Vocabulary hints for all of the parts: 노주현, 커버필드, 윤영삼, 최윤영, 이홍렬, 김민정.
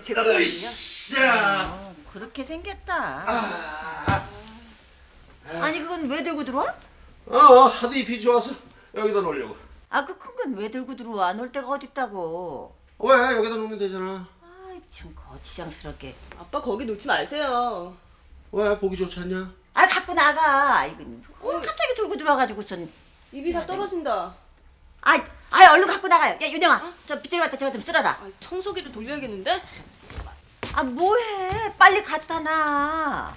제가 보거든요. 그렇게 생겼다. 아니 그건 왜 들고 들어와? 하도 잎이 좋아서 여기다 놓으려고. 그 큰 건 왜 들고 들어와? 놓을 데가 어딨다고. 왜? 여기다 놓으면 되잖아. 좀 거지장스럽게. 아빠 거기 놓지 마세요. 왜? 보기 좋지 않냐? 갖고 나가. 갑자기 들고 들어와가지고선 입이 다 떨어진다. 얼른 갖고 나가요. 야 윤영아, 저 빗자루 왔다. 저거 좀 쓸어라. 청소기를 돌려야겠는데? 뭐해? 빨리 갖다 놔.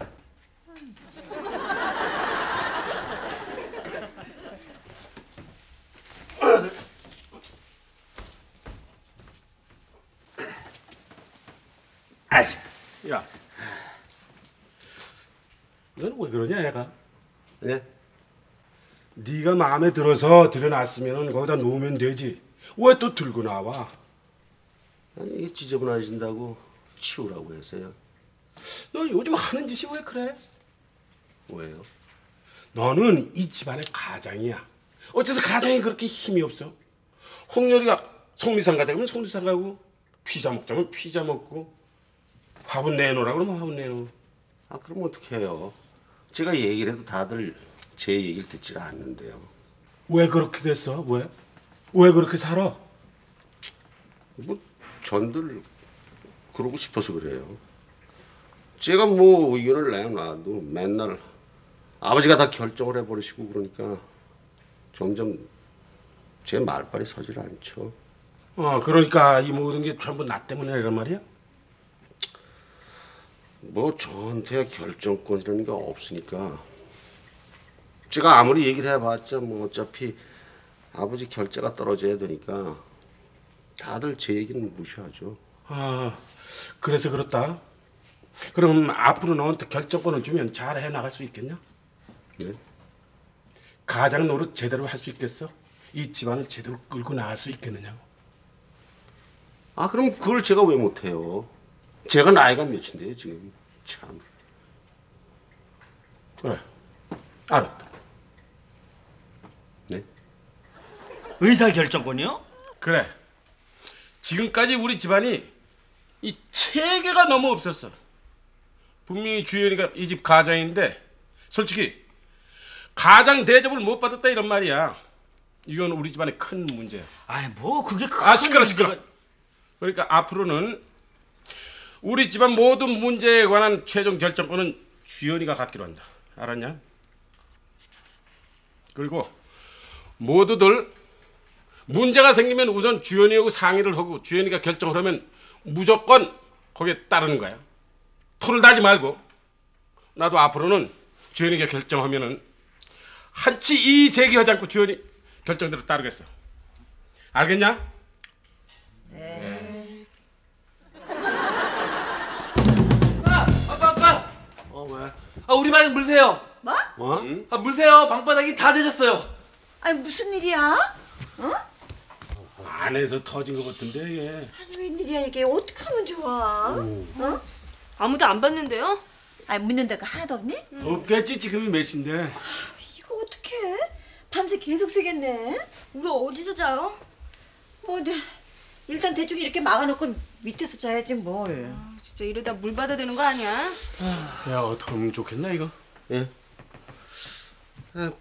야, 너는 왜 그러냐, 얘가? 예? 네가 마음에 들어서 들여놨으면 거기다 놓으면 되지. 왜 또 들고 나와? 아니 이게 지저분해진다고 치우라고 해서요. 너 요즘 하는 짓이 왜 그래? 왜요? 너는 이 집안의 가장이야. 어째서 가장이 그렇게 힘이 없어? 홍렬이가 속리산 가자면 속리산 가고, 피자 먹자면 피자 먹고, 화분 내놓으라 그러면 화분 내놓고. 그럼 어떡해요? 제가 얘기를 해도 다들 제 얘기를 듣질 않는데요. 왜 그렇게 됐어? 왜 그렇게 살아? 전들 그러고 싶어서 그래요. 제가 의견을 내놔도 맨날 아버지가 다 결정을 해버리시고, 그러니까 점점 제 말발이 서질 않죠. 그러니까 이 모든 게 전부 나 때문이야 이런 말이야? 저한테 결정권이라는 게 없으니까 제가 아무리 얘기를 해봤자 어차피 아버지 결제가 떨어져야 되니까 다들 제 얘기는 무시하죠. 그래서 그렇다. 그럼 앞으로 너한테 결정권을 주면 잘 해나갈 수 있겠냐? 네? 가장 노릇 제대로 할 수 있겠어? 이 집안을 제대로 끌고 나갈 수 있겠느냐고. 그럼 그걸 제가 왜 못해요? 제가 나이가 몇인데요 지금. 참. 그래, 알았다. 네? 의사결정권이요? 그래. 지금까지 우리 집안이 이 체계가 너무 없었어. 분명히 주현이가 이 집 가장인데 솔직히 가장 대접을 못 받았다 이런 말이야. 이건 우리 집안의 큰 문제야. 그게 큰... 시끄러. 그러니까 앞으로는 우리 집안 모든 문제에 관한 최종 결정권은 주현이가 갖기로 한다. 알았냐? 그리고 모두들 문제가 생기면 우선 주현이하고 상의를 하고, 주현이가 결정을 하면 무조건 거기에 따르는 거야. 토를 다지 말고. 나도 앞으로는 주현이가 결정하면은 한치 이의 제기하지 않고 주현이 결정대로 따르겠어. 알겠냐? 네. 아빠. 왜? 우리 방에 물 새요. 뭐? 응? 물 새요. 방바닥이 다 젖었어요. 무슨 일이야? 안에서 터진 것 같은데 얘. 웬일이야 이게. 어떡하면 좋아? 아무도 안 봤는데요? 묻는 데가 하나도 없니? 없겠지. 지금이 몇 시인데. 이거 어떡해? 밤새 계속 새겠네. 우리 어디서 자요? 일단 대충 이렇게 막아놓고 밑에서 자야지 뭘. 진짜 이러다 물 받아야 되는 거 아니야? 야, 어떻게 하면 좋겠나 이거? 예?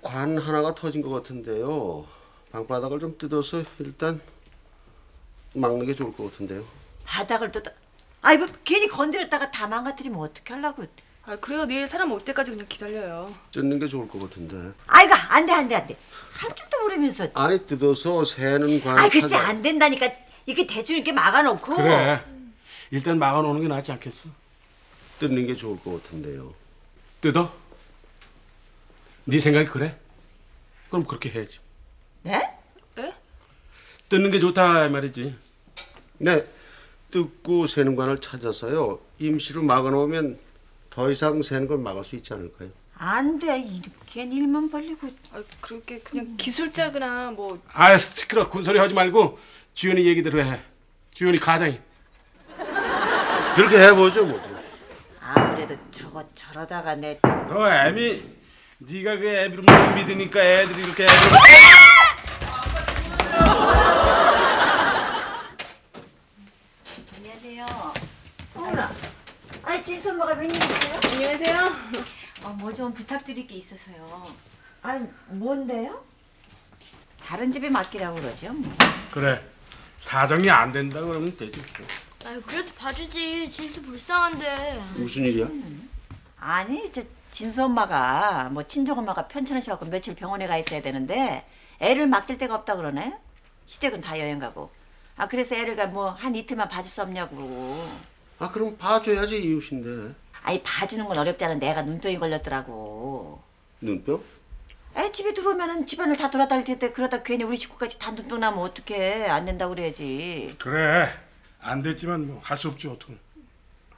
관 하나가 터진 것 같은데요. 방바닥을 좀 뜯어서 일단 막는 게 좋을 것 같은데요. 바닥을 뜯어? 이거 괜히 건드렸다가 다 망가뜨리면 어떻게 하려고. 그래요. 내일 사람 올 때까지 그냥 기다려요. 뜯는 게 좋을 것 같은데. 이거 안 돼. 한 줄도 모르면서. 뜯어서 새는 관. 글쎄 안 된다니까. 이게 대충 이렇게 막아놓고. 그래. 일단 막아놓는 게 낫지 않겠어? 뜯는 게 좋을 것 같은데요. 뜯어? 네 생각이 그래? 그럼 그렇게 해야지. 네? 네? 뜯는 게 좋다 말이지. 네. 뜯고 새는 관을 찾아서요. 임시로 막아놓으면 더 이상 새는 걸 막을 수 있지 않을까요? 안 돼. 괜히 일만 벌리고. 그렇게 그냥 기술자거나 뭐. 시끄러. 군소리 하지 말고 주현이 얘기대로 해. 주현이 가장이. 그렇게 해보죠 아무래도 저거 저러다가 내. 너 애미. 네가 그 애비를 못 믿으니까 애들이 이렇게 안녕하세요. 좀 부탁드릴 게 있어서요. 아니, 뭔데요? 다른 집에 맡기라고 그러죠. 뭐. 그래, 사정이 안 된다 그러면 되지. 아유, 그래도 봐주지. 진수 불쌍한데. 무슨 일이야? 아니, 저 진수 엄마가 뭐 친정 엄마가 편찮으셔갖고 며칠 병원에 가 있어야 되는데 애를 맡길 데가 없다 그러네. 시댁은 다 여행 가고. 아, 그래서 애를 뭐 한 이틀만 봐줄 수 없냐고 그러고. 아, 그럼 봐줘야지 이웃인데. 아니, 봐주는 건 어렵지 않은데 애가 눈병이 걸렸더라고. 눈병? 애 집에 들어오면은 집안을 다 돌아다닐 텐데 그러다 괜히 우리 식구까지 다 눈병 나면 어떡해. 안 된다고 그래야지. 그래, 안 됐지만 뭐 할 수 없지 어떡해.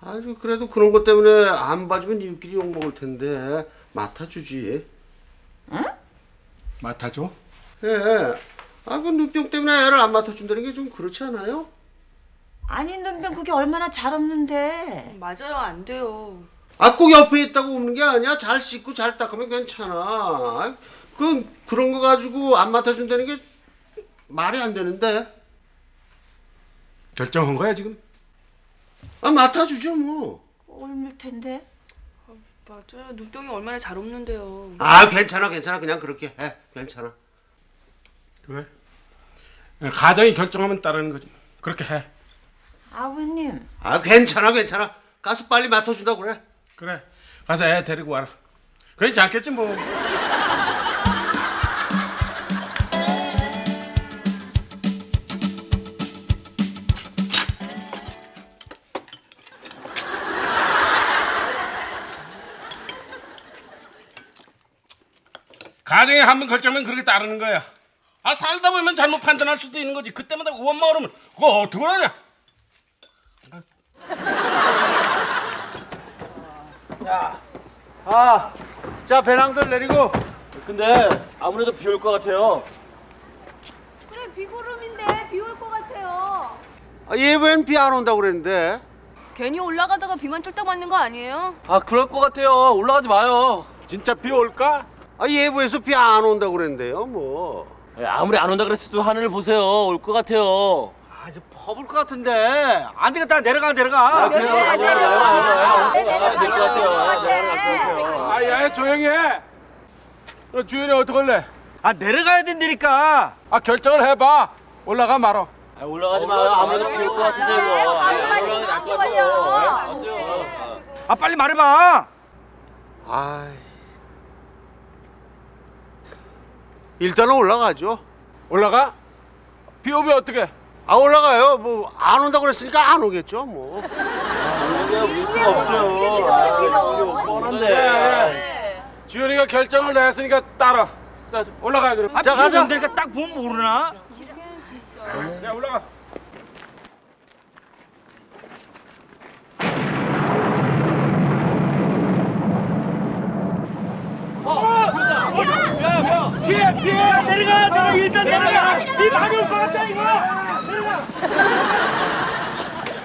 아니, 그래도 그런 것 때문에 안 봐주면 이웃끼리 욕먹을 텐데 맡아주지. 응? 맡아줘? 예. 아, 그 눈병 때문에 애를 안 맡아준다는 게 좀 그렇지 않아요? 아니, 눈병 그게 얼마나 잘 없는데. 맞아요, 안 돼요. 아, 꼭 옆에 있다고 없는 게 아니야. 잘 씻고 잘 닦으면 괜찮아. 그런 거 가지고 안 맡아준다는 게 말이 안 되는데. 결정한 거야 지금? 아, 맡아주죠 뭐. 옮을 텐데. 아, 맞아요. 눈병이 얼마나 잘 없는데요. 아, 괜찮아 괜찮아. 그냥 그렇게 해. 괜찮아. 그래? 가정이 결정하면 따르는 거지. 그렇게 해. 아버님. 아, 괜찮아 괜찮아. 가서 빨리 맡아준다고 그래. 그래, 가서 애 데리고 와라. 그렇지 않겠지 뭐. 가정에 한번 결정하면 그렇게 따르는 거야. 아, 살다 보면 잘못 판단할 수도 있는 거지. 그때마다 원망하면 그거 어떻게 하냐. 야, 자, 배낭들 내리고. 근데 아무래도 비 올 것 같아요. 그래, 비구름인데 비 올 것 같아요. 아, 예보엔 비 안 온다고 그랬는데. 괜히 올라가다가 비만 쫄딱 맞는 거 아니에요? 아, 그럴 것 같아요. 올라가지 마요. 진짜 비 올까? 아, 예보에서 비 안 온다고 그랬는데요, 뭐. 아무리 안 온다 그랬어도 하늘을 보세요. 올 것 같아요. 아, 이제 퍼볼 것 같은데. 안 되겠다. 내려가. 아, 그래. 내려가. 될 것 같아요. 내려가. 아, 야, 조용히 해. 너 주현이 어떡할래? 아, 내려가야 된다니까. 아, 결정을 해봐. 올라가 말어. 아, 올라가지 마. 아무래도 비울 것 같은데 이거. 올라가지 않고. 아, 빨리 말해봐. 아, 일단은 올라가죠. 올라가? 비 오면 어떡해? 아, 올라가요. 뭐 안 온다고 그랬으니까 안 오겠죠 뭐. 이유가 없어요. 뻔한데. 주현이가 결정을 했으니까 따라. 자, 올라가요 그럼. 자, 가자. 힘들까 딱 보면 모르나? 야, 올라가. 야, 피해. 내려가. 일단 내려가. 이 많이 올 것 같다 이거.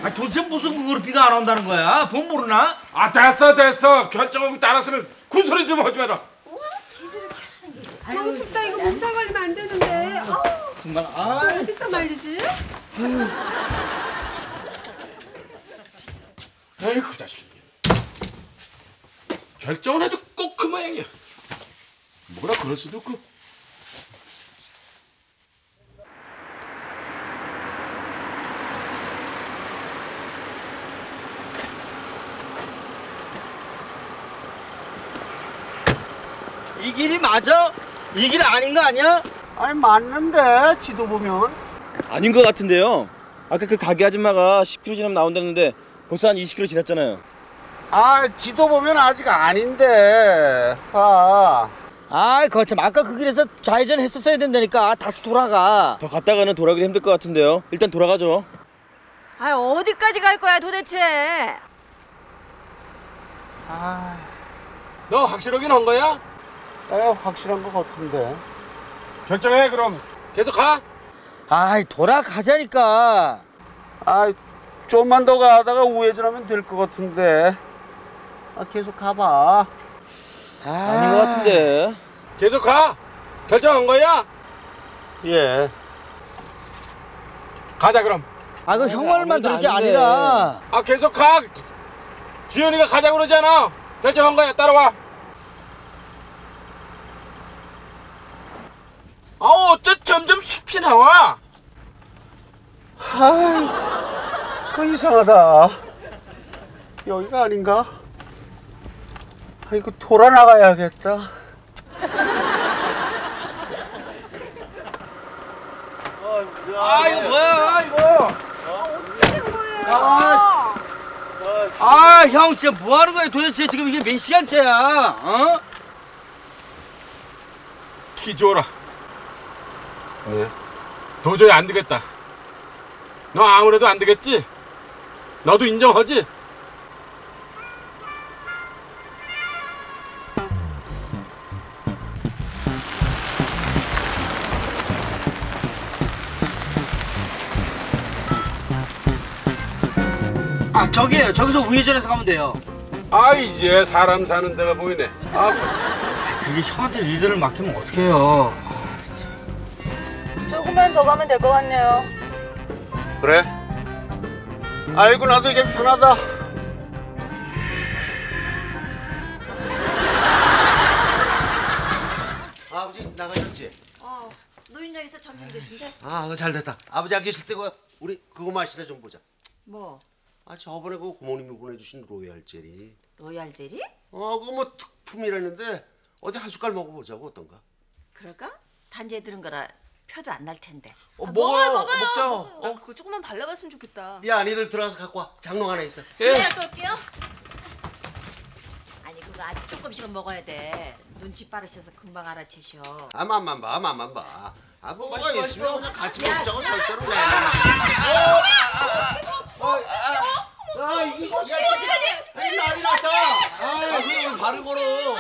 아, 도대체 무슨 그걸 비가 안 온다는 거야? 돈 모르나? 아, 됐어. 결정하고 따랐으면 군소리 좀 하지 마라. 와, 제대로 하는 게. 너무 춥다. 이거 몸살 걸리면 안 되는데. 아우. 정말. 아, 어디서 말리지? 에이, 그 자식이. 결정을 해도 꼭 그 모양이야. 뭐라 그럴 수도 없고. 이 길이 맞아? 이 길 아닌 거 아니야? 아니, 맞는데 지도 보면 아닌 거 같은데요. 아까 그 가게 아줌마가 10km 지나면 나온다는데 벌써 한 20km 지났잖아요. 아, 지도 보면 아직 아닌데. 아이, 거참. 아까 그 길에서 좌회전 했었어야 된다니까. 다시 돌아가. 더 갔다가는 돌아가기 힘들 것 같은데요. 일단 돌아가죠. 아, 어디까지 갈 거야 도대체? 아, 너 확실하긴 한 거야? 에, 확실한 것 같은데. 결정해 그럼. 계속 가. 아이, 돌아가자니까. 아이, 좀만 더 가다가 우회전하면 될 것 같은데. 아, 계속 가봐. 아, 아닌 것 같은데. 계속 가. 결정한 거야? 예. 가자 그럼. 아, 그 형 말만 들을 게 아니라. 아, 계속 가. 주현이가 가자고 그러잖아. 결정한 거야. 따라와. 어떻게 나와? 아이, 그거 이상하다. 여기가 아닌가? 아, 이거 돌아 나가야겠다. 아, 이거 뭐야, 이거? 어떻게 된 거예요? 아, 형, 진짜 뭐 하는 거야, 도대체 지금 이게 몇 시간째야? 어? 키 줘라. 왜? 도저히 안 되겠다. 너 아무래도 안 되겠지? 너도 인정하지? 아, 저기에요. 저기서 우회전해서 가면 돼요. 아, 이제 사람 사는 데가 보이네. 아, 그게 형한테 리드를 맡기면 어떡해요. 조금만 더 가면 될 것 같네요. 그래? 아이고, 나도 이게 편하다. 아버지 나가셨지? 어, 노인장에서 점심 드신대. 아, 잘 됐다. 아버지 안 계실 때 우리 그거 마시나 좀 보자. 뭐? 아, 저번에 그 고모님이 보내주신 로얄 젤리. 로얄 젤리? 어, 그거 뭐 특품이라는데 어디 한 숟갈 먹어보자고. 어떤가? 그럴까? 단지에 들은 거라 표도 안 날 텐데. 어, 아, 먹어요. 먹자. 어, 그거 조금만 발라봤으면 좋겠다. 야, 니들 들어가서 갖고 와. 장롱 하나 있어. 예. 네, 갖고 올게요. 아니, 그거 아주 조금씩은 먹어야 돼. 눈치 빠르셔서 금방 알아채셔. 아만 봐. 아, 뭐가 있으면 그냥 같이 먹자고. 절대로 내. 아, 이게 난리 났다. 아, 이거 바른 거로.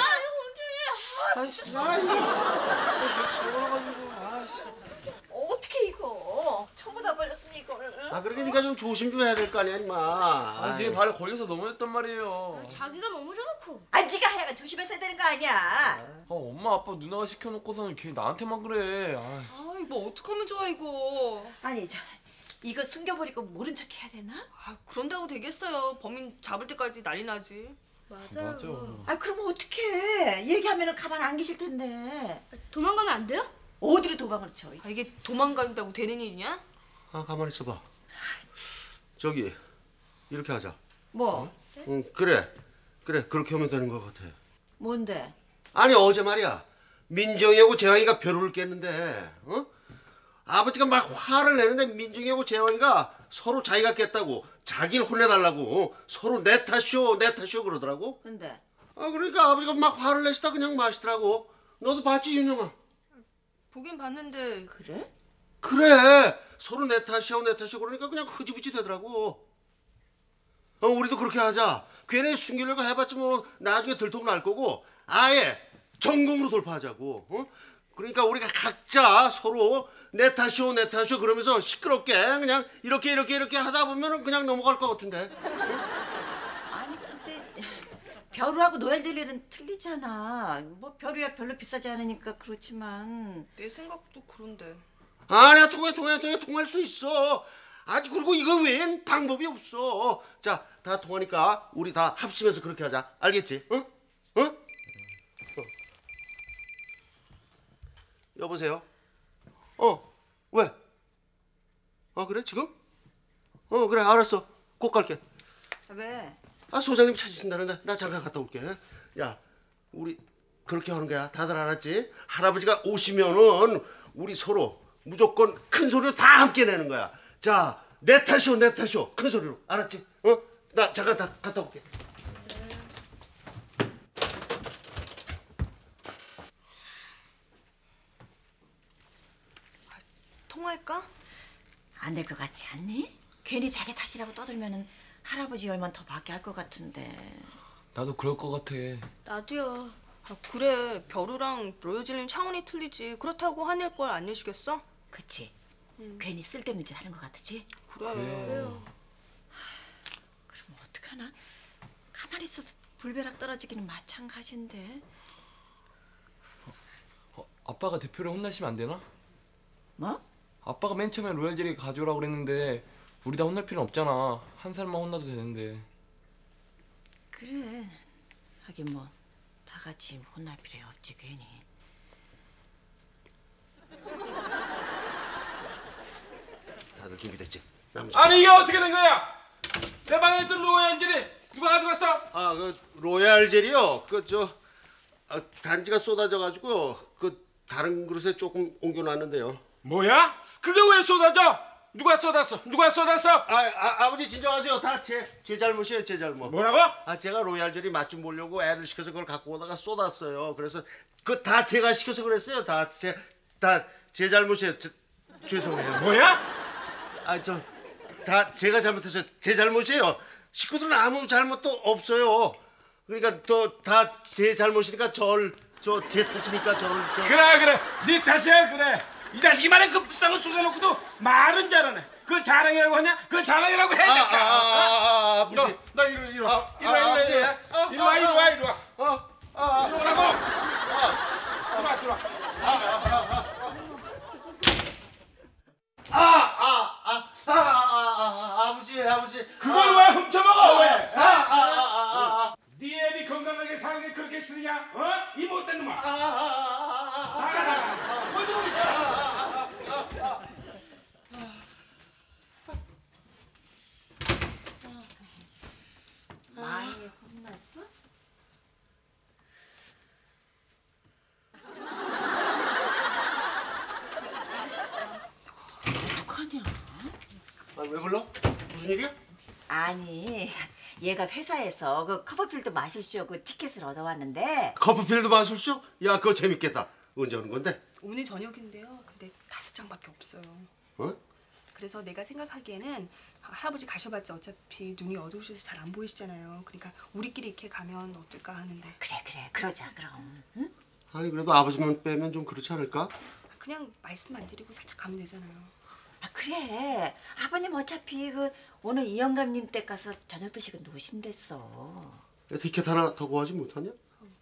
아, 진짜. 어떻게 이거? 전부 다 발렸으니 이걸. 아, 그러게 니가 좀 조심 좀 해야 될 거 아니야, 임마. 아, 네 발에 걸려서 넘어졌단 말이에요. 자기가 넘어져놓고. 아, 니가 하여간 조심해서 해야 되는 거 아니야. 아, 엄마, 아빠, 누나가 시켜놓고서는 걔 나한테만 그래. 아, 뭐 어떡하면 좋아, 이거. 아니, 자. 이거 숨겨버리고 모른 척 해야 되나? 아, 그런다고 되겠어요. 범인 잡을 때까지 난리 나지. 맞아. 아, 그럼 어떡해. 얘기하면 가만 안 계실 텐데. 도망가면 안 돼요? 어디로 도망을 쳐? 아, 이게 도망간다고 되는 일이냐? 아, 가만히 있어봐. 저기, 이렇게 하자. 뭐? 응, 네? 그래. 그렇게 하면 되는 것 같아. 뭔데? 아니, 어제 말이야. 민정이하고 재왕이가 벼루를 깼는데, 어? 아버지가 막 화를 내는데 민중이하고 재왕이가 서로 자기가 깼다고 자기를 혼내달라고 서로 내 탓이오 그러더라고. 근데? 아, 그러니까 아버지가 막 화를 내시다 그냥 마시더라고. 너도 봤지, 윤영아? 보긴 봤는데. 그래? 그래. 서로 내 탓이오 그러니까 그냥 흐지부지 되더라고. 어, 우리도 그렇게 하자. 괜히 숨기려고 해봤자 뭐 나중에 들통 날 거고 아예 전공으로 돌파하자고. 어? 그러니까 우리가 각자 서로 내 탓이오 그러면서 시끄럽게 그냥 이렇게 하다 보면은 그냥 넘어갈 것 같은데. 응? 아니, 근데 벼루하고 노엘젤리는 틀리잖아. 뭐 벼루야 별로 비싸지 않으니까 그렇지만. 내 생각도 그런데. 아니야, 통할 수 있어. 아주. 그리고 이거 웬 방법이 없어. 자, 다 통하니까 우리 다 합심해서 그렇게 하자. 알겠지? 응? 응? 여보세요? 어, 왜? 아, 그래? 지금? 어, 그래, 알았어. 곧 갈게. 왜? 아, 소장님 찾으신다는데 나 잠깐 갔다 올게. 야, 우리 그렇게 하는 거야. 다들 알았지? 할아버지가 오시면은 우리 서로 무조건 큰 소리로 다 함께 내는 거야. 자, 내 탓이오 큰 소리로. 알았지? 어? 나 잠깐 다 갔다 올게. 할까? 안 될 것 같지 않니? 괜히 자기 탓이라고 떠들면은 할아버지 열만 더 받게 할 것 같은데. 나도 그럴 것 같아. 나도요. 아, 그래. 벼루랑 로요젤린 차원이 틀리지. 그렇다고 화낼 걸 안 내시겠어? 그치. 괜히 쓸데없는 짓 하는 것 같지? 그래요. 그럼 어떡하나? 가만히 있어도 불벼락 떨어지기는 마찬가지인데. 아빠가 대표를 혼내시면 안 되나? 뭐? 아빠가 맨 처음에 로얄 젤리 가져오라고 그랬는데 우리 다 혼날 필요는 없잖아. 한 살만 혼나도 되는데. 그래. 하긴 뭐 다 같이 혼날 필요 없지 괜히. 준비됐지? 남자. 아니 이게 어떻게 된 거야? 내 방에 있던 로얄 젤리 누가 가지고 갔어? 아, 그 로얄 젤리요? 그 저 단지가 쏟아져가지고 그 다른 그릇에 조금 옮겨놨는데요. 뭐야? 그게 왜 쏟아져? 누가 쏟았어? 누가 쏟았어? 아버지 진정하세요. 다 제 잘못이에요. 제 잘못. 뭐라고? 아 제가 로얄 젤리 맛 좀 보려고 애를 시켜서 그걸 갖고 오다가 쏟았어요. 그래서 그 다 제가 시켜서 그랬어요. 다 제 잘못이에요. 죄송해요. 뭐야? 아 저 다 제가 잘못했어요. 제 잘못이에요. 식구들은 아무 잘못도 없어요. 그러니까 또 다 제 잘못이니까 제 탓이니까 저를. 그래. 네 탓이야 그래. 이 자식이 말에 그 비싼 거 쏟아놓고도 말은 잘하네. 그걸 자랑이라고 하냐? 그걸 자랑이라고 해. 너 이리 와. 이리 오라고. 들어와. 아버지. 그걸 왜 훔쳐먹어? 왜? 네 애비 건강하게 사는 게 그렇게 쓰냐? 어? 이 못된 놈아. 나가. 어디 보고 있어? 많이 혼났어? 어떡하냐? 아, 왜 불러? 무슨 일이야? 아니. 얘가 회사에서 그 커버필드 마술쇼 그 티켓을 얻어왔는데. 커버필드 마술쇼? 야 그거 재밌겠다. 언제 오는 건데? 오늘 저녁인데요. 근데 5장밖에 없어요. 어? 그래서 내가 생각하기에는 할아버지 가셔봤자 어차피 눈이 어두우셔서 잘 안 보이시잖아요. 그러니까 우리끼리 이렇게 가면 어떨까 하는데. 그래 그러자 그럼. 응? 아니 그래도 아버지만 빼면 좀 그렇지 않을까? 그냥 말씀 안 드리고 살짝 가면 되잖아요. 아 그래 아버님 어차피 그 오늘 이영감님 댁 가서 저녁 드시고 노신댔어. 티켓 하나 더 구하지 못하냐?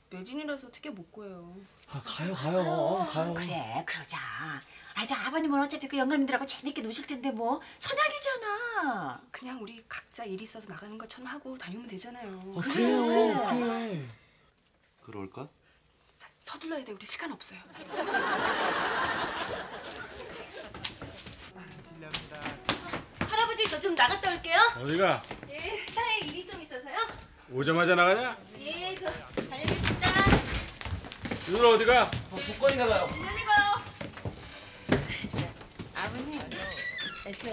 매진이라서 티켓 못 구해요. 아 가요. 그래 그러자. 아저 아버님은 어차피 그 영감님들하고 재밌게 노실 텐데 뭐 선약이잖아. 그냥 우리 각자 일 있어서 나가는 것처럼 하고 다니면 되잖아요. 아, 그래. 그럴까? 서둘러야 돼 우리 시간 없어요. 할아버지 저 좀 나갔다 올게요. 어디가? 예, 회사에 일이 좀 있어서요. 오자마자 나가냐? 예, 저 다녀오겠습니다. 누나 어디가? 복권이 가봐요. 누나 이거요. 아버님, 저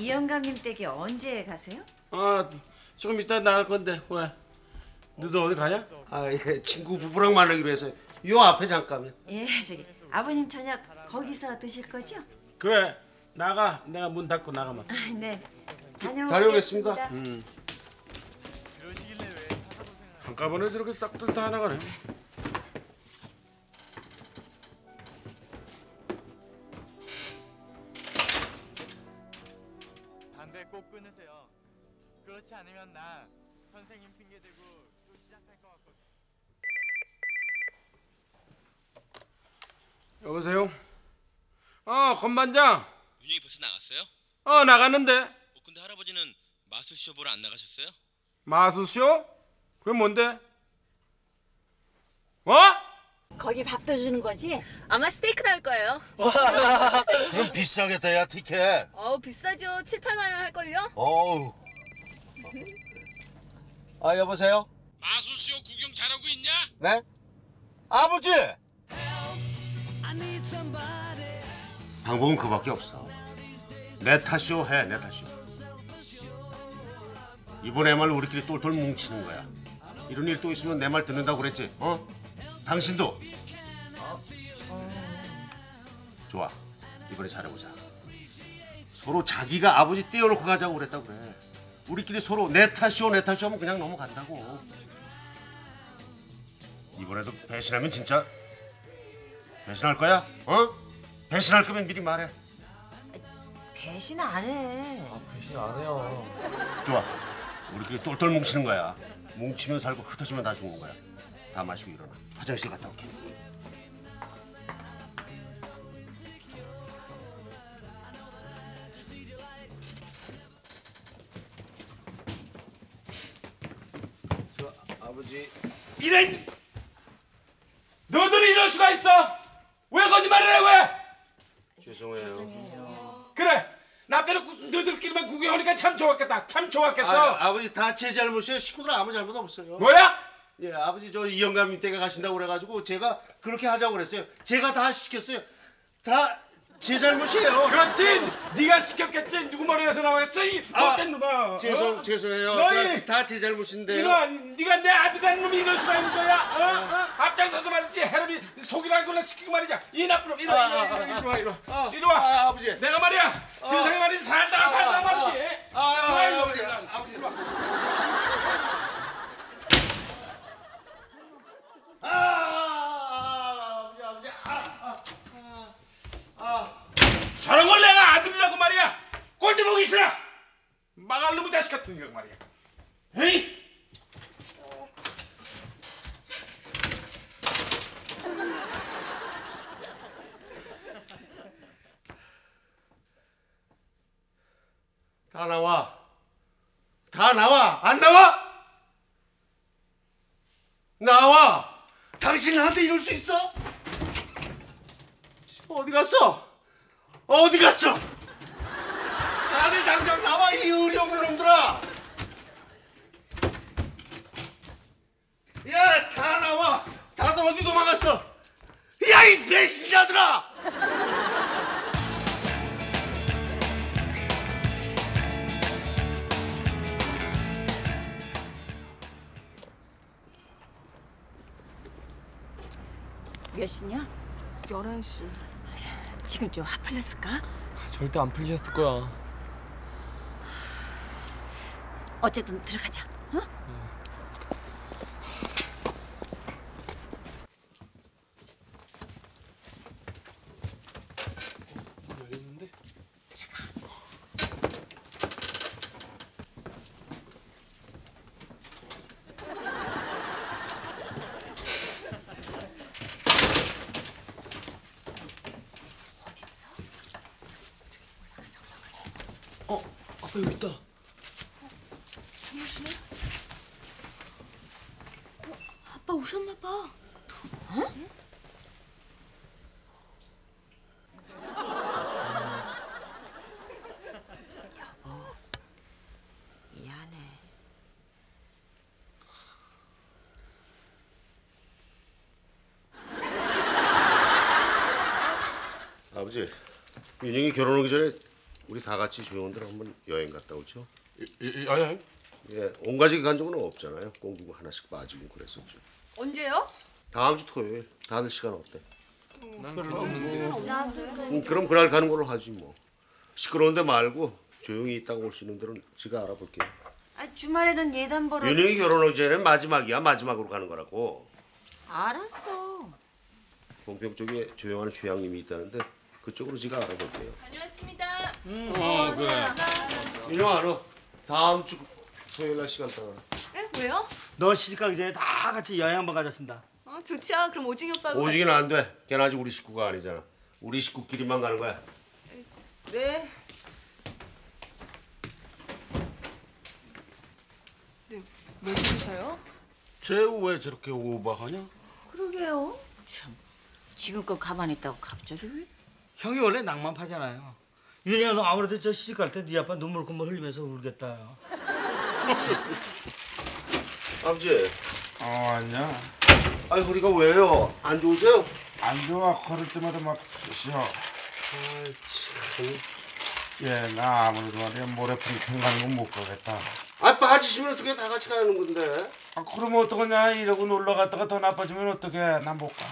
이영감님 댁에 언제 가세요? 아, 조금 이따 나갈 건데 왜? 너들 어디 가냐? 아, 예, 친구 부부랑 만나기로 해서 요 앞에 잠깐만. 예, 저기 아버님 저녁 거기서 드실 거죠? 그래. 나가. 내가 문 닫고 나가면. 아, 네. 다녀오겠습니다. 한꺼번에 저렇게 싹들 다 나가네. 담배 꼭 끊으세요. 그렇지 않으면 나 선생님 핑계 대고 또 시작할 것 같거든. 여보세요? 건반장. 윤영이 벌써 나갔어요? 나갔는데. 근데 할아버지는 마술쇼 보러 안 나가셨어요? 마술쇼? 그게 뭔데? 거기 밥도 주는 거지? 아마 스테이크 나올 거예요. 그럼 비싸겠다 야 티켓. 비싸죠. 7~8만 원 할걸요? 어우. 아 여보세요? 마술쇼 구경 잘하고 있냐? 네? 아버지! 방법은 그밖에 없어. 내 탓이오 해, 내 탓이오. 이번에야말로 우리끼리 똘똘 뭉치는 거야. 이런 일 또 있으면 내 말 듣는다고 그랬지? 어? 당신도. 좋아. 이번에 잘해보자. 서로 자기가 아버지 띄워놓고 가자고 그랬다고 그래. 우리끼리 서로 내 탓이오 하면 그냥 넘어간다고. 이번에도 배신하면 진짜 배신할 거야? 어? 배신할 거면 미리 말해. 배신 안 해. 배신 안 해요. 좋아. 우리끼리 똘똘 뭉치는 거야. 뭉치면 살고 흩어지면 다 죽는 거야. 다 마시고 일어나. 화장실 갔다 올게. 저 아버지. 이런! 너들이 이럴 수가 있어! 왜 거짓말을 해 왜? 죄송해요. 그래 나 빼놓고 너희들끼리만 구경하니까 참 좋았겠다. 참 좋았겠어. 아버지 다 제 잘못이에요. 식구들 아무 잘못 없어요. 뭐야? 예, 아버지 저 이영감 댁에 가신다고 그래가지고 제가 그렇게 하자고 그랬어요. 제가 다 시켰어요. 다 제 잘못이에요. 그렇지. 네가 시켰겠지. 누구 머리에서 나왔어 이 못된 놈아. 죄송해요. 너희 다 제 잘못인데요. 네가 내 아들이라는 놈이 이럴 수가 있는 거야. 앞장서서 말이지. 해놈이 속이라고 나 시키고 말이야. 이 나쁜 놈. 이리 와. 아버지. 내가 말이야. 세상에 말이지. 살다가 말이지. 아버지. 이리 와. 저런 걸 내가 아들이라고 말이야. 꼴도 보기 싫어. 망할 놈이 다시 같은 경 말이야. 에이. 다 나와. 안 나와? 나와. 당신 나한테 이럴 수 있어? 어디 갔어? 다들 당장 나와 이 의리없는 놈들아! 야, 다 나와! 다들 어디 도망갔어? 야, 이 배신자들아! 몇 시냐? 11시. 지금 좀 화 풀렸을까? 절대 안 풀렸을 거야. 어쨌든 들어가자. 어? 열렸는데? 아빠 여기 있다. 주무시네? 아빠 오셨나 봐. 어? 응? 여보, 미안해. 아버지, 윤영이 결혼 오기 전에 우리 다 같이 조용들 한번 여행 갔다 오죠? 아니. 예, 온 가족이 간 적은 없잖아요. 꼭 누구 하나씩 빠지고 그랬었죠. 언제요? 다음 주 토요일. 다들 시간 어때? 난 괜찮은데. 그럼 그날 가는 걸로 하지 뭐. 시끄러운데 말고 조용히 있다가 올 수 있는 데는 제가 알아볼게요. 아 주말에는 예단 벌어. 윤영이 결혼 오전에는 마지막이야. 마지막으로 가는 거라고. 알았어. 본평 쪽에 조용한 휴양림이 있다는데. 그쪽으로 제가 알아볼게요. 다녀왔습니다. 그래. 민영아 너 다음 주 토요일 날 시간 따라. 에? 왜요? 너 시집 가기 전에 다 같이 여행 한번 가자신다. 좋죠. 그럼 오징이 오빠가. 오징이는 안 돼. 걔는 아직 우리 식구가 아니잖아. 우리 식구끼리만 가는 거야. 네. 네, 왜 그러세요? 쟤 왜 저렇게 오버하냐? 그러게요. 참, 지금껏 가만히 있다고 갑자기 왜? 형이 원래 낭만파잖아요. 윤희야 너 아무래도 저 시집 갈 때 네 아빠 눈물 콧물 흘리면서 울겠다. 아버지. 아니야. 아니 허리가 왜요? 안 좋으세요? 안 좋아. 걸을 때마다 막 쑤셔. 아이 참. 예, 나 아무래도 말이야 모래평평 가는 건 못 가겠다. 아 빠지시면 어떻게 다 같이 가는 건데? 아 그러면 어떡하냐. 이러고 놀러 갔다가 더 나빠지면 어떡해. 난 못 가.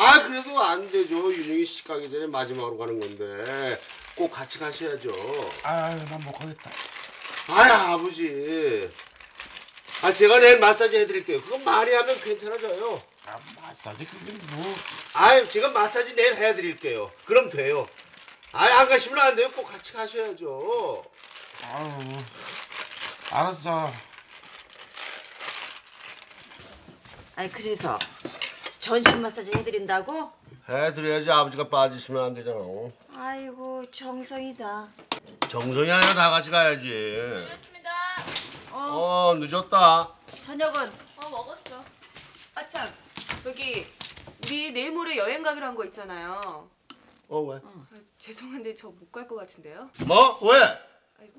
아 그래도 안 되죠. 윤영이 시집 가기 전에 마지막으로 가는 건데 꼭 같이 가셔야죠. 아유 난 못 가겠다. 아유 아버지. 아 제가 내일 마사지 해드릴게요. 그건 많이 하면 괜찮아져요. 아 마사지 그게 뭐. 아유 제가 마사지 내일 해드릴게요. 그럼 돼요. 아유 안 가시면 안 돼요. 꼭 같이 가셔야죠. 아유 알았어. 아니 그래서 전신 마사지 해드린다고? 해드려야지. 아버지가 빠지시면 안 되잖아. 아이고 정성이다. 정성이 아니라 다 같이 가야지. 고맙습니다. 늦었다. 저녁은? 먹었어. 아 참 저기 우리 내일 모레 여행 가기로 한 거 있잖아요. 왜? 죄송한데 저 못 갈 것 같은데요. 뭐? 왜?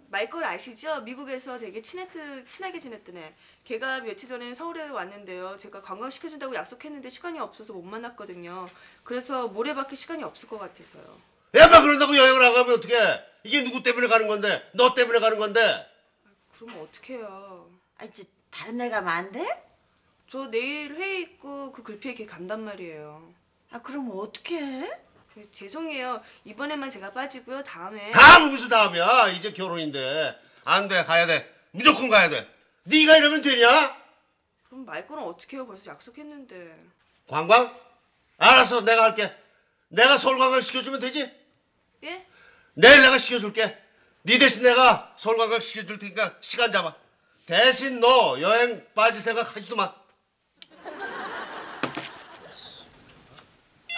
말걸 아시죠? 미국에서 되게 친하게 지냈던 애. 걔가 며칠 전에 서울에 왔는데요. 제가 관광시켜준다고 약속했는데 시간이 없어서 못 만났거든요. 그래서 모레밖에 시간이 없을 것 같아서요. 애가 그런다고 여행을 안 가면 어떡해? 이게 누구 때문에 가는 건데? 너 때문에 가는 건데? 그러면 어떡해요? 이제 다른 날 가면 안 돼? 저 내일 회의 있고 그 글피에 걔 간단 말이에요. 그럼 어떡해? 죄송해요. 이번에만 제가 빠지고요. 다음에. 다음 무슨 다음이야? 이제 결혼인데. 안 돼. 가야 돼. 무조건 가야 돼. 네가 이러면 되냐? 그럼 말 거는 어떻게 해요? 벌써 약속했는데. 관광? 알았어. 내가 할게. 내가 서울 관광 시켜주면 되지? 예? 내일 내가 시켜줄게. 네 대신 내가 서울 관광 시켜줄 테니까 시간 잡아. 대신 너 여행 빠질 생각 하지도 마.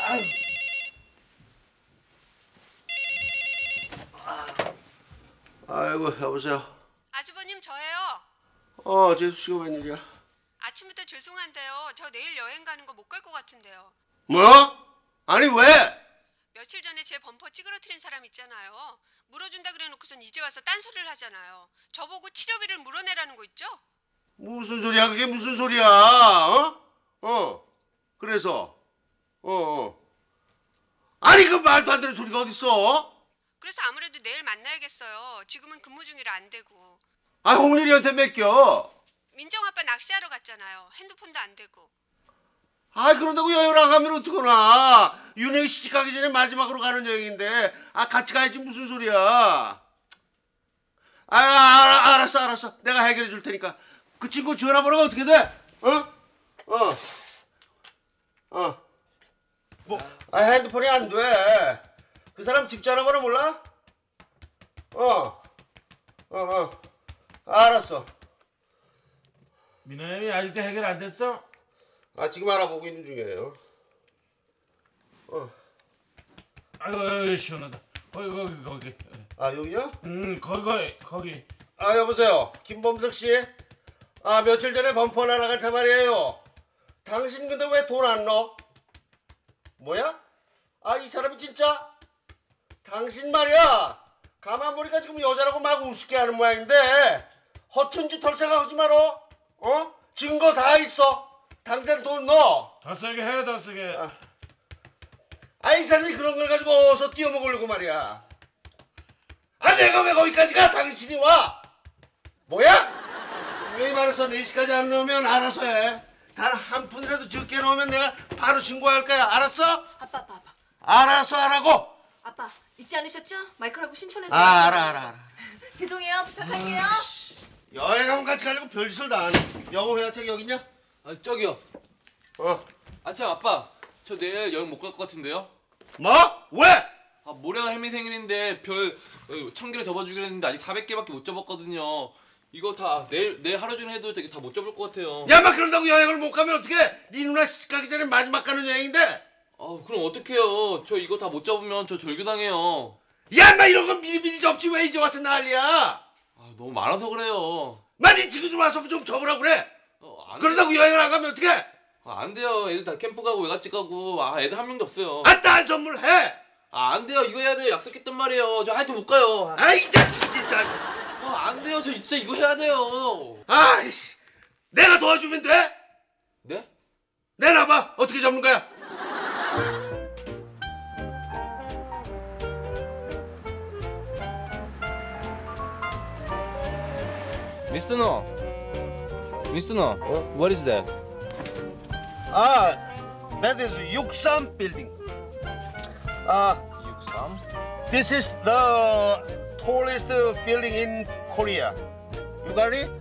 아유. 아이고, 여보세요. 아주버님, 저예요. 재수씨가 웬일이야? 아침부터 죄송한데요. 저 내일 여행 가는 거 못 갈 것 같은데요. 뭐? 아니, 왜? 며칠 전에 제 범퍼 찌그러뜨린 사람 있잖아요. 물어준다 그래놓고선 이제 와서 딴소리를 하잖아요. 저보고 치료비를 물어내라는 거 있죠? 무슨 소리야? 그게 무슨 소리야? 그래서? 아니, 그 말도 안 되는 소리가 어딨어? 그래서 아무래도 내일 만나야겠어요. 지금은 근무 중이라 안 되고. 홍일이한테 맡겨. 민정 아빠 낚시하러 갔잖아요. 핸드폰도 안 되고. 그런다고 여행 안 가면 어떡하나. 윤영이 시집 가기 전에 마지막으로 가는 여행인데 같이 가야지 무슨 소리야. 알았어. 내가 해결해 줄 테니까. 그 친구 전화번호가 어떻게 돼? 뭐? 핸드폰이 안 돼. 그 사람 집 전화번호 몰라? 알았어. 민호 형이 아직도 해결 안 됐어? 지금 알아보고 있는 중이에요. 아이고 시원하다. 거기. 여기요? 거기. 여보세요, 김범석 씨. 며칠 전에 범퍼 날아간 차 말이에요. 당신 근데 왜 돈 안 넣어? 뭐야? 이 사람이 진짜? 당신 말이야, 가만 보니까 지금 여자라고 막 우습게 하는 모양인데 허튼 짓 털 생각하지 말어. 증거 다 있어. 당장 돈 넣어. 다 쓰게 해, 다 쓰게. 이 사람이 그런 걸 가지고 어서 뛰어먹으려고 말이야. 내가 왜 거기까지 가? 당신이 와. 뭐야? 왜 말해서 4시까지 안 넣으면 알아서 해. 단 한 푼이라도 적게 넣으면 내가 바로 신고할 거야. 알았어? 아빠. 알아서 하라고. 아빠 잊지 않으셨죠? 마이클하고 신촌에서. 알아. 죄송해요. 부탁할게요. 여행하면 같이 가려고 별짓을 다 하네. 영어 회화책 여기 있냐? 저기요. 참 아빠, 저 내일 여행 못 갈 것 같은데요. 뭐? 왜? 모레가 혜미 생일인데 별 1000개를 접어주기로 했는데 아직 400개밖에 못 접었거든요. 이거 다 내일 하루 종일 해도 되게 다 못 접을 것 같아요. 막 그런다고 여행을 못 가면 어떡해? 네 누나 시집 가기 전에 마지막 가는 여행인데. 그럼 어떡해요? 저 이거 다 못 잡으면 저 절교당해요. 인마 이런 건 미리미리 접지 왜 이제 와서 난리야? 너무 많아서 그래요. 네 친구들 와서 좀 접으라고 그래. 그러다고 여행을 안 가면 어떡해? 안 돼요. 애들 다 캠프 가고 외갓집 가고. 애들 한 명도 없어요. 딴 선물해. 안 돼요. 이거 해야 돼요. 약속했단 말이에요. 저 하여튼 못 가요. 이 자식 진짜. 안 돼요. 저 진짜 이거 해야 돼요. 아이씨, 내가 도와주면 돼? 네? 내놔봐. 어떻게 잡는 거야? Mr. No, what is that? That is Yuksam building. Yuksam? This is the tallest building in Korea. You got it?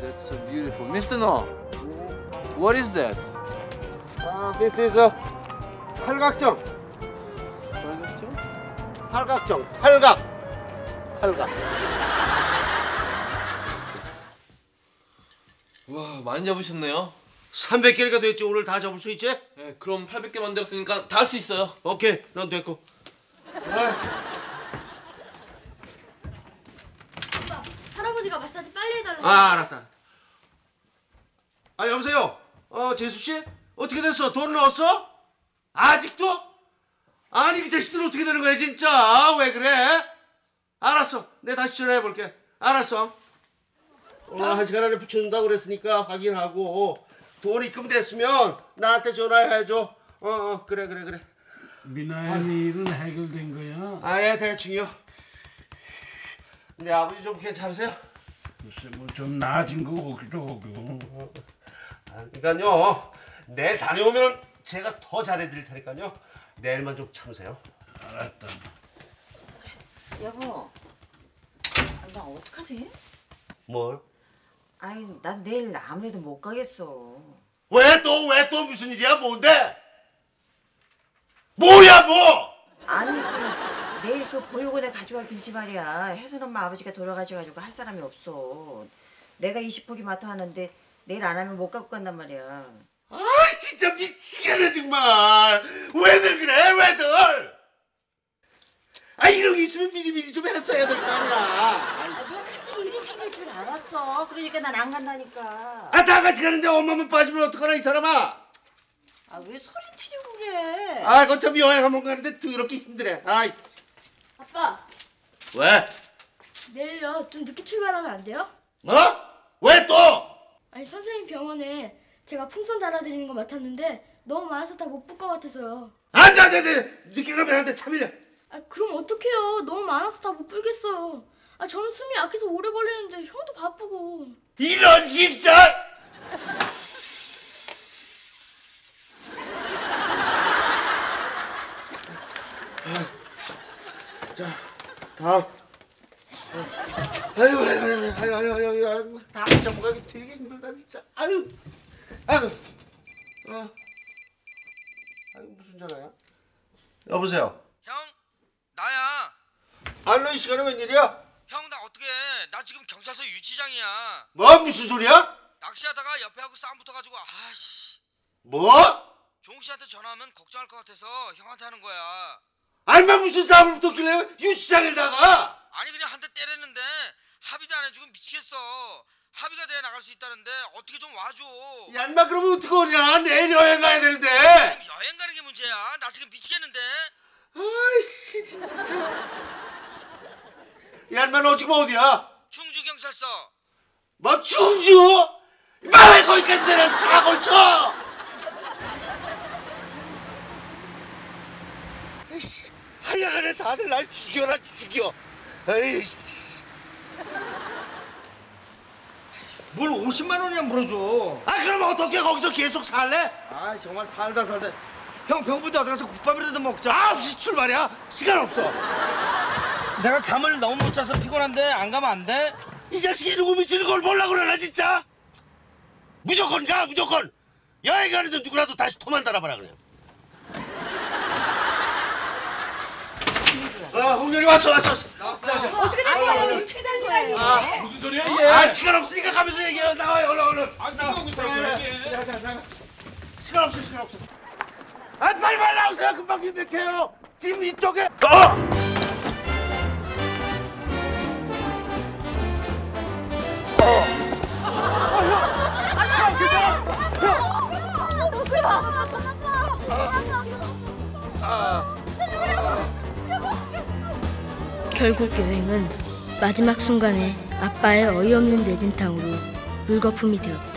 That's so beautiful. Mr. No, what is that? This is a 팔각정. 팔각정. 와, 많이 잡으셨네요. 300개가 됐지. 오늘 다 잡을 수 있지? 네, 그럼 800개 만들었으니까 다 할 수 있어요. 오케이, 난 됐고. 아빠, 할아버지가 마사지 빨리 해달라고. 알았다. 아, 여보세요? 재수씨? 어떻게 됐어? 돈 넣었어? 아직도? 아니, 그 자식들 어떻게 되는 거야, 진짜? 아, 왜 그래? 알았어. 내가 다시 전화해볼게. 알았어. 한 시간 안에 붙여준다고 그랬으니까 확인하고 돈 입금됐으면 나한테 전화해줘. 그래. 미나야, 네 일은 해결된 거야? 아예 대충이요. 네 아버지 좀 괜찮으세요? 글쎄 뭐 좀 나아진 거 같기도 하고. 그러니까요. 내일 다녀오면 제가 더 잘해드릴 테니까요. 내일만 좀 참으세요. 알았다. 여보, 나 어떡하지? 뭘? 아니, 난 내일 아무래도 못 가겠어. 왜 또 무슨 일이야? 뭔데? 뭐야 뭐? 아니 지금 내일 그 보육원에 가져갈 김치 말이야. 혜선 엄마 아버지가 돌아가셔가지고 할 사람이 없어. 내가 20포기 맡아 하는데 내일 안 하면 못 갖고 간단 말이야. 아 진짜 미치겠네 정말. 왜들 그래 왜들? 아 이런 게 있으면 미리미리 좀 했어야 될 거 아니야. 아, 누가 갑자기 일이 생길 줄 알았어. 그러니까 난 안 간다니까. 아 다 같이 가는데 엄마만 빠지면 어떡하나 이 사람아. 아 왜 소리 치려고 그래? 아 거참 여행 한번 가는데 더럽게 힘드네. 아이. 아빠. 왜? 내일요 좀 늦게 출발하면 안 돼요? 뭐? 왜 또? 아니 선생님 병원에 제가 풍선 달아드리는 거 맡았는데 너무 많아서 다 못 볼 것 같아서요. 안돼 늦게 가면 안 돼 참을려. 아 그럼 어떡해요 너무 많아서 다 못 풀겠어요. 아 저는 숨이 약해서 오래 걸리는데 형도 바쁘고. 이런 진짜. 자, 다음. 아유, 다음 전문가기 되게 힘들다 진짜. 아유. 아유 무슨 전화야? 여보세요. 형, 나야. 아니 너 이 시간에 웬일이야? 형, 나 어떡해? 나 지금 경찰서 유치장이야. 뭐 무슨 소리야? 낚시하다가 옆에 하고 싸움 붙어가지고 아씨. 뭐? 종욱 씨한테 전화하면 걱정할 것 같아서 형한테 하는 거야. 아니면 무슨 싸움을 붙었길래 유치장을 나가? 아니 그냥 한 대 때렸는데 합의도 안 해주고 미치겠어. 합의가 돼야 나갈 수 있다는데 어떻게 좀 와줘. 야 인마 그러면 어떻게 오냐. 내일 여행 가야 되는데. 지금 여행 가는 게 문제야. 나 지금 미치겠는데. 아이씨 진짜. 야 인마 너 지금 어디야? 충주경찰서. 뭐 충주? 인마 왜 거기까지 내려 사고를 쳐. 아이씨. 하여간에 다들 날 죽여라 죽여. 에이씨. 뭘 50만 원이나 물어줘. 아 그럼 어떻게 거기서 계속 살래? 아 정말 살다. 형 병부대 어디 가서 국밥이라도 먹자. 아 무슨 출발이야? 시간 없어. 내가 잠을 너무 못 자서 피곤한데 안 가면 안 돼? 이 자식이 누구 미치는 걸 몰라 그러나 진짜. 무조건 가 무조건. 여행 가는데 누구라도 다시 토만 달아봐라 그래. 홍렬이 왔어. 나왔어. 어떻게 된 거야? 유치된 거야. 아, 무슨 소리야 이게? 아 시간 없으니까 가면서 얘기해. 나와요 얼른. 안 나오고 있어. 나가. 시간 없어. 아 빨리 나오세요. 금방 기백해요. 지금 이쪽에. 결국 여행은 마지막 순간에 아빠의 어이없는 내진탕으로 물거품이 되었다.